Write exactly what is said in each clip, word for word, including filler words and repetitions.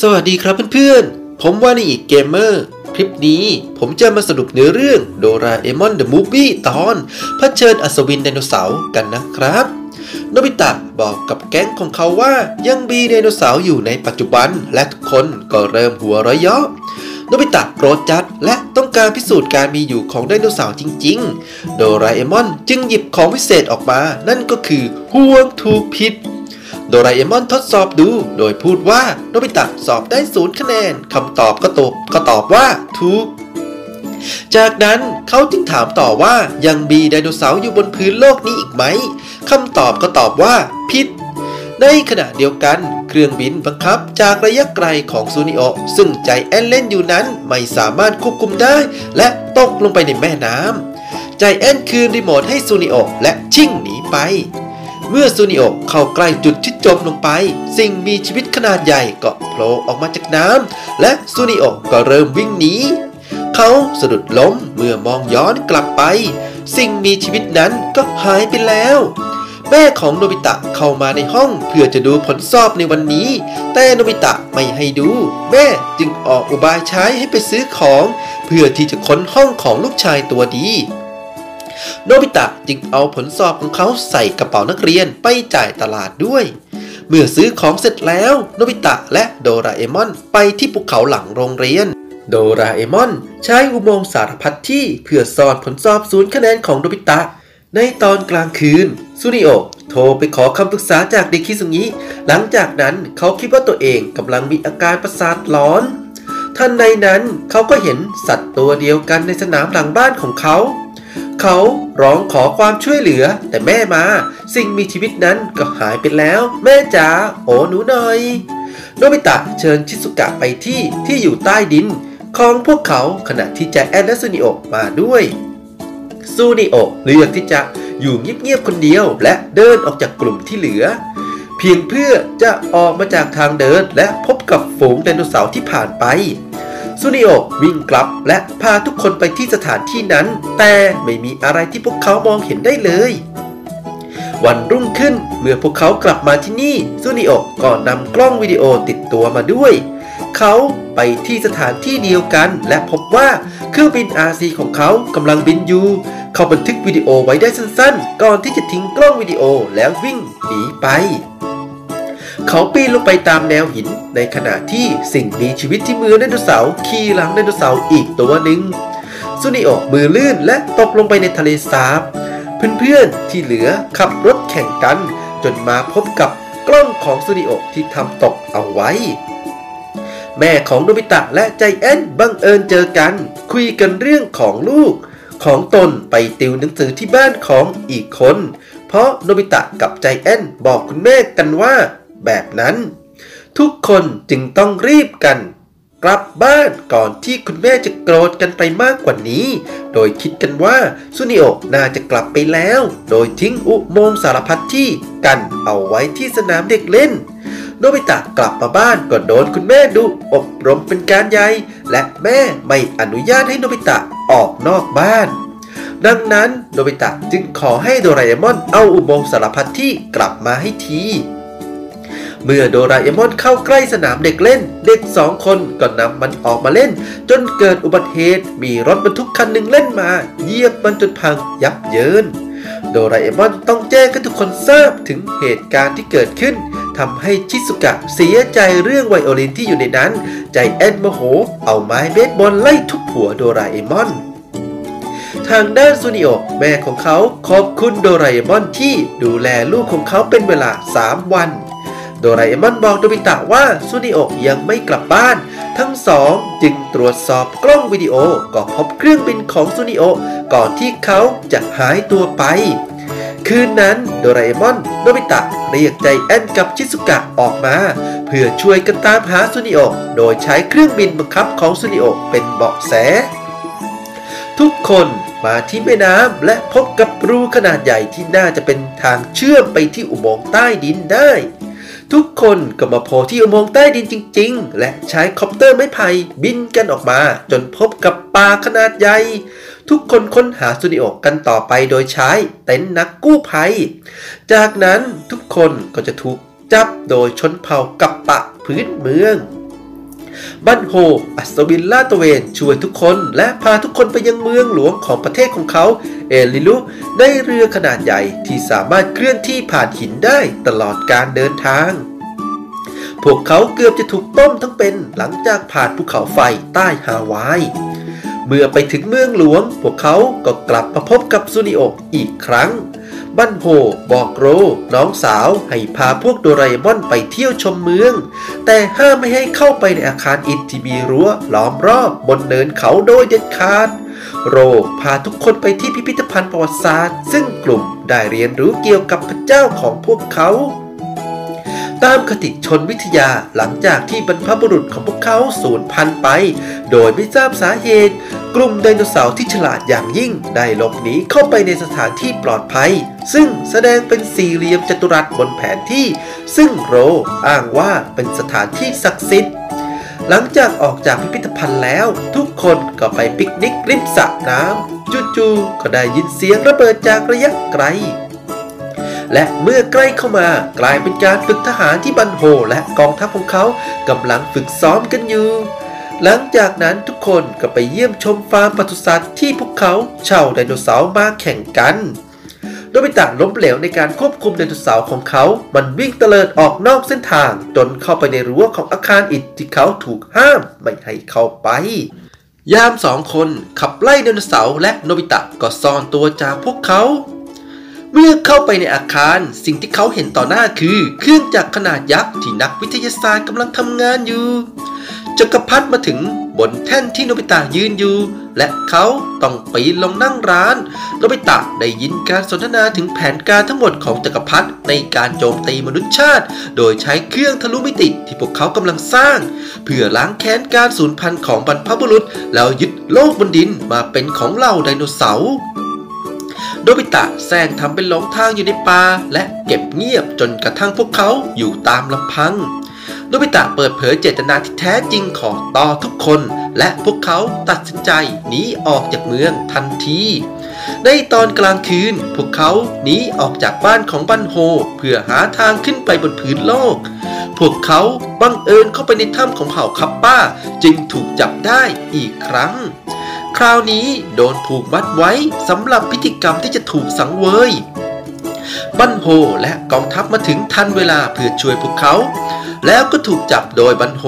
สวัสดีครับเพื่อนๆผมวานิอิเกมเมอร์คลิปนี้ผมจะมาสรุปเนื้อเรื่องโดราเอมอนเดอะมูฟวี่ตอนเผชิญอัศวินไดโนเสาร์กันนะครับโนบิตะบอกกับแก๊งของเขาว่ายังมีไดโนเสาร์อยู่ในปัจจุบันและทุกคนก็เริ่มหัวเราะเยาะโนบิตะโกรธจัดและต้องการพิสูจน์การมีอยู่ของไดโนเสาร์จริงๆโดราเอมอนจึงหยิบของพิเศษออกมานั่นก็คือห่วงถูกผิดโดราเอมอนทดสอบดูโดยพูดว่าโนบิตะสอบได้ศูนย์คะแนนคำตอบก็ตอบก็ตอบว่าถูกจากนั้นเขาจึงถามต่อว่ายังมีไดโนเสาร์อยู่บนพื้นโลกนี้อีกไหมคำตอบก็ตอบว่าผิดในขณะเดียวกันเครื่องบินบังคับจากระยะไกลของซูนิโอซึ่งใจแอนเล่นอยู่นั้นไม่สามารถควบคุมได้และตกลงไปในแม่น้ำใจแอนคืนรีโมทให้ซูนิโอและชิ่งหนีไปเมื่อซูนิโอเข้าใกล้จุดที่จมลงไปสิ่งมีชีวิตขนาดใหญ่ก็โผล่ออกมาจากน้ำและซูนิโอก็เริ่มวิ่งหนีเขาสะดุดล้มเมื่อมองย้อนกลับไปสิ่งมีชีวิตนั้นก็หายไปแล้วแม่ของโนบิตะเข้ามาในห้องเพื่อจะดูผลสอบในวันนี้แต่โนบิตะไม่ให้ดูแม่จึงออกอุบายใช้ให้ไปซื้อของเพื่อที่จะค้นห้องของลูกชายตัวดีโนบิตะจึงเอาผลสอบของเขาใส่กระเป๋านักเรียนไปจ่ายตลาดด้วยเมื่อซื้อของเสร็จแล้วโนบิตะและโดราเอมอนไปที่ภูเขาหลังโรงเรียนโดราเอมอนใช้อุโมงค์สารพัดที่เพื่อซ่อนผลสอบศูนย์คะแนนของโนบิตะในตอนกลางคืนซูนิโอโทรไปขอคำปรึกษาจากเดคิซุงิหลังจากนั้นเขาคิดว่าตัวเองกำลังมีอาการประสาทหลอนทันใดนั้นเขาก็เห็นสัตว์ตัวเดียวกันในสนามหลังบ้านของเขาเขาร้องขอความช่วยเหลือแต่แม่มาสิ่งมีชีวิตนั้นก็หายไปแล้วแม่จ๋าโอ้หนูหน่อยโนบิตะเชิญชิซุกะไปที่ที่อยู่ใต้ดินของพวกเขาขณะที่แจแอนและซูนิโอมาด้วยซูนิโอเลือกที่จะอยู่เงียบๆคนเดียวและเดินออกจากกลุ่มที่เหลือเพียงเพื่อจะออกมาจากทางเดินและพบกับฝูงไดโนเสาร์ที่ผ่านไปซูนิโอวิ่งกลับและพาทุกคนไปที่สถานที่นั้นแต่ไม่มีอะไรที่พวกเขามองเห็นได้เลยวันรุ่งขึ้นเมื่อพวกเขากลับมาที่นี่ซูนิโอก็นำกล้องวิดีโอติดตัวมาด้วยเขาไปที่สถานที่เดียวกันและพบว่าเครื่องบิน อาร์ ซี ของเขากำลังบินอยู่เขาบันทึกวิดีโอไว้ได้สั้นๆก่อนที่จะทิ้งกล้องวิดีโอแล้ววิ่งหนีไปเขาปีนลงไปตามแนวหินในขณะที่สิ่งมีชีวิตที่มือไดโนเสาร์ขี่หลังไดโนเสาร์อีกตัวหนึ่งซูนิโอมือลื่นและตกลงไปในทะเลสาบเพื่อนๆที่เหลือขับรถแข่งกันจนมาพบกับกล้องของซูนิโอที่ทำตกเอาไว้แม่ของโนบิตะและใจแอนบังเอิญเจอกันคุยกันเรื่องของลูกของตนไปติวหนังสือที่บ้านของอีกคนเพราะโนบิตะกับใจแอนบอกคุณแม่กันว่าแบบนั้นทุกคนจึงต้องรีบกันกลับบ้านก่อนที่คุณแม่จะโกรธกันไปมากกว่านี้โดยคิดกันว่าซูนิโอน่าจะกลับไปแล้วโดยทิ้งอุโมงค์สารพัดที่กันเอาไว้ที่สนามเด็กเล่นโนบิตะกลับมาบ้านก็โดนคุณแม่ดุอบรมเป็นการใหญ่และแม่ไม่อนุญาตให้โนบิตะออกนอกบ้านดังนั้นโนบิตะจึงขอให้โดราเอมอนเอาอุโมงค์สารพัดที่กลับมาให้ทีเมื่อโดราเอมอนเข้าใกล้สนามเด็กเล่นเด็กสองคนก็นำมันออกมาเล่นจนเกิดอุบัติเหตุมีรถบรรทุกคันหนึ่งเล่นมาเหยียบมันจนพังยับเยินโดราเอมอนต้องแจ้งให้ทุกคนทราบถึงเหตุการณ์ที่เกิดขึ้นทำให้ชิซุกะเสียใจเรื่องไวโอลินที่อยู่ในนั้นใจแอนโมโหเอาไม้เบสบอลไล่ทุบหัวโดราเอมอนทางด้านซูนิโอแม่ของเขาขอบคุณโดราเอมอนที่ดูแลลูกของเขาเป็นเวลาสามวันโดราเอมอนบอกโนบิตะว่าซูนิโอยังไม่กลับบ้านทั้งสองจึงตรวจสอบกล้องวิดีโอก็พบเครื่องบินของซูนิโอก่อนที่เขาจะหายตัวไปคืนนั้นโดราเอมอนโนบิตะเรียกใจแอนกับชิซุกะออกมาเพื่อช่วยกันตามหาซูนิโอโดยใช้เครื่องบินบังคับของซูนิโอเป็นเบาะแสทุกคนมาที่แม่น้ำและพบกับรูขนาดใหญ่ที่น่าจะเป็นทางเชื่อมไปที่อุโมงค์ใต้ดินได้ทุกคนก็มาโผล่ที่อุโมงค์ใต้ดินจริงๆและใช้คอปเตอร์ไม้ไผ่บินกันออกมาจนพบกับป่าขนาดใหญ่ทุกคนค้นหาซูนิโอกันต่อไปโดยใช้เต็นท์นักกู้ภัยจากนั้นทุกคนก็จะถูกจับโดยชนเผ่ากัปปะพื้นเมือง บันโฮอัศวินลาดตระเวนช่วยทุกคนและพาทุกคนไปยังเมืองหลวงของประเทศของเขาเอลิลุในเรือขนาดใหญ่ที่สามารถเคลื่อนที่ผ่านหินได้ตลอดการเดินทางพวกเขาเกือบจะถูกต้มทั้งเป็นหลังจากผ่านภูเขาไฟใต้ฮาวายเมื่อไปถึงเมืองหลวงพวกเขาก็กลับมาพบกับซูนิโออีกครั้งบันโฮบอกโรน้องสาวให้พาพวกโดราเอมอนไปเที่ยวชมเมืองแต่ห้ามไม่ให้เข้าไปในอาคารอิฐที่มีรั้วล้อมรอบบนเนินเขาโดยเด็ดขาดโรพาทุกคนไปที่พิพิธภัณฑ์ประวัติศาสตร์ซึ่งกลุ่มได้เรียนรู้เกี่ยวกับพระเจ้าของพวกเขาตามคติชนวิทยาหลังจากที่บรรพบุรุษของพวกเขาสูญพันธุ์ไปโดยไม่ทราบสาเหตุกลุ่มไดโนเสาร์ที่ฉลาดอย่างยิ่งได้หลบหนีเข้าไปในสถานที่ปลอดภัยซึ่งแสดงเป็นสี่เหลี่ยมจัตุรัสบนแผนที่ซึ่งโรอ้างว่าเป็นสถานที่ศักดิ์สิทธิ์หลังจากออกจากพิพิธภัณฑ์แล้วทุกคนก็ไปปิกนิกริมสระน้ำจู่ๆก็ได้ยินเสียงระเบิดจากระยะไกลและเมื่อใกล้เข้ามากลายเป็นการฝึกทหารที่บันโฮและกองทัพของเขากำลังฝึกซ้อมกันอยู่หลังจากนั้นทุกคนก็ไปเยี่ยมชมฟาร์มปศุสัตว์ที่พวกเขาเช่าไดโนเสาร์มาแข่งกันโดยไม่ต่างล้มเหลวในการควบคุมไดโนเสาร์ของเขามันวิ่งเตลิดออกนอกเส้นทางจนเข้าไปในรั้วของอาคารอิฐที่เขาถูกห้ามไม่ให้เข้าไปยามสองคนขับไล่ไดโนเสาร์และโนบิตะก็ซ่อนตัวจากพวกเขาเมื่อเข้าไปในอาคารสิ่งที่เขาเห็นต่อหน้าคือเครื่องจักรขนาดยักษ์ที่นักวิทยาศาสตร์กำลังทำงานอยู่จักรพรรดิมาถึงบนแท่นที่โนบิตะยืนอยู่และเขาต้องปีนลงนั่งร้านโนบิตะได้ยินการสนทนาถึงแผนการทั้งหมดของจักรพรรดิในการโจมตีมนุษยชาติโดยใช้เครื่องทะลุมิติที่พวกเขากำลังสร้างเพื่อล้างแค้นการสูญพันธุ์ของบรรพบุรุษแล้วยึดโลกบนดินมาเป็นของเหล่าไดโนเสาร์โนบิตะแซงทำเป็นหลงทางอยู่ในป่าและเก็บเงียบจนกระทั่งพวกเขาอยู่ตามลำพังโนบิตะเปิดเผยเจตนาที่แท้จริงของต่อทุกคนและพวกเขาตัดสินใจหนีออกจากเมืองทันทีในตอนกลางคืนพวกเขาหนีออกจากบ้านของบันโฮเพื่อหาทางขึ้นไปบนพื้นโลกพวกเขาบังเอิญเข้าไปในถ้ำของเผ่าคัปป้าจึงถูกจับได้อีกครั้งคราวนี้โดนผูกมัดไว้สำหรับพิธีกรรมที่จะถูกสังเวยบันโฮและกองทัพมาถึงทันเวลาเพื่อช่วยพวกเขาแล้วก็ถูกจับโดยบันโฮ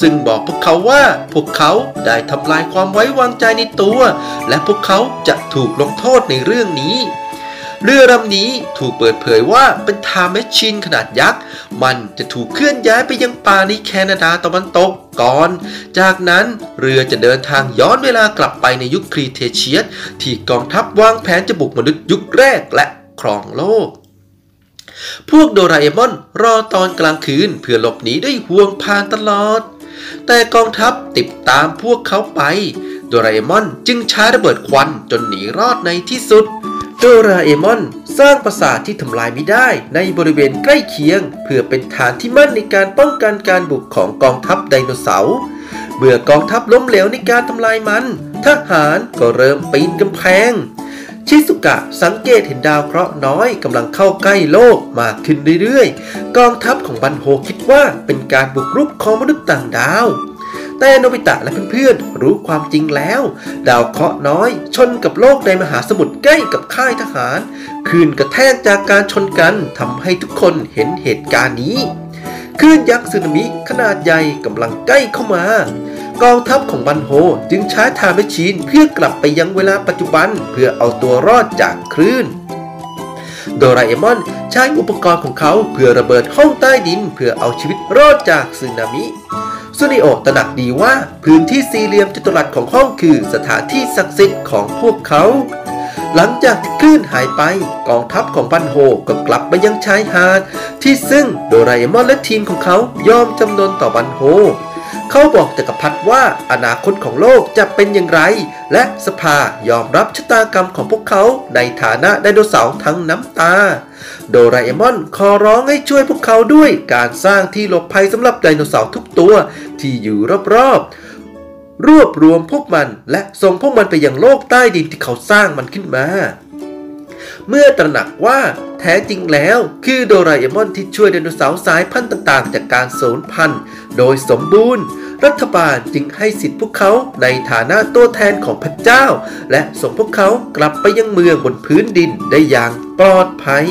ซึ่งบอกพวกเขาว่าพวกเขาได้ทำลายความไว้วางใจในตัวและพวกเขาจะถูกลงโทษในเรื่องนี้เรือลำนี้ถูกเปิดเผยว่าเป็นไทม์แมชชีนขนาดยักษ์มันจะถูกเคลื่อนย้ายไปยังป่าในแคนาดาตะวันตกก่อนจากนั้นเรือจะเดินทางย้อนเวลากลับไปในยุคครีเทเชียสที่กองทัพวางแผนจะบุกมนุษย์ยุคแรกและครองโลกพวกโดราเอมอนรอตอนกลางคืนเพื่อหลบหนีด้วยห่วงพานตลอดแต่กองทัพติดตามพวกเขาไปโดราเอมอนจึงใช้ระเบิดควันจนหนีรอดในที่สุดโดราเอมอนสร้างปราสาทที่ทำลายไม่ได้ในบริเวณใกล้เคียงเพื่อเป็นฐานที่มั่นในการป้องกันการบุกของกองทัพไดโนเสาร์เมื่อกองทัพล้มเหลวในการทำลายมันทหารก็เริ่มปีนกำแพงชิซุกะสังเกตเห็นดาวเคราะห์น้อยกำลังเข้าใกล้โลกมากขึ้นเรื่อยๆกองทัพของบันโฮคิดว่าเป็นการบุกรุกของมนุษย์ต่างดาวแต่โนบิตะและเพื่อนๆรู้ความจริงแล้วดาวเคราะห์น้อยชนกับโลกในมหาสมุทรใกล้กับค่ายทหารคลื่นกระแทกจากการชนกันทำให้ทุกคนเห็นเหตุการณ์นี้คลื่นยักษ์สึนามิขนาดใหญ่กำลังใกล้เข้ามากองทัพของบันโฮจึงใช้ไทม์แมชชีนเพื่อกลับไปยังเวลาปัจจุบันเพื่อเอาตัวรอดจากคลื่นโดราเอมอนใช้อุปกรณ์ของเขาเพื่อระเบิดห้องใต้ดินเพื่อเอาชีวิตรอดจากสึนามิซูนิโอตระหนักดีว่าพื้นที่สี่เหลี่ยมจัตุรัสของห้องคือสถานที่ศักดิ์สิทธิ์ของพวกเขาหลังจากที่คลื่นหายไปกองทัพของบันโฮก็กลับไปยังชายหาดที่ซึ่งโดราเอมอนและทีมของเขายอมจำนนต่อบันโฮเขาบอกจักรพรรดิว่าอนาคตของโลกจะเป็นอย่างไรและสภายอมรับชะตากรรมของพวกเขาในฐานะไดโนเสาร์ทั้งน้ำตาโดราเอมอนขอร้องให้ช่วยพวกเขาด้วยการสร้างที่หลบภัยสำหรับไดโนเสาร์ทุกตัวที่อยู่รอบๆรวบรวมพวกมันและส่งพวกมันไปยังโลกใต้ดินที่เขาสร้างมันขึ้นมาเมื่อตระหนักว่าแท้จริงแล้วคือโดราเอมอนที่ช่วยไดโนเสาร์สายพันธุ์ต่างๆจากการสูญพันธุ์โดยสมบูรณ์ รัฐบาลจึงให้สิทธิพวกเขาในฐานะตัวแทนของพระเจ้าและส่งพวกเขากลับไปยังเมืองบนพื้นดินได้อย่างปลอดภัย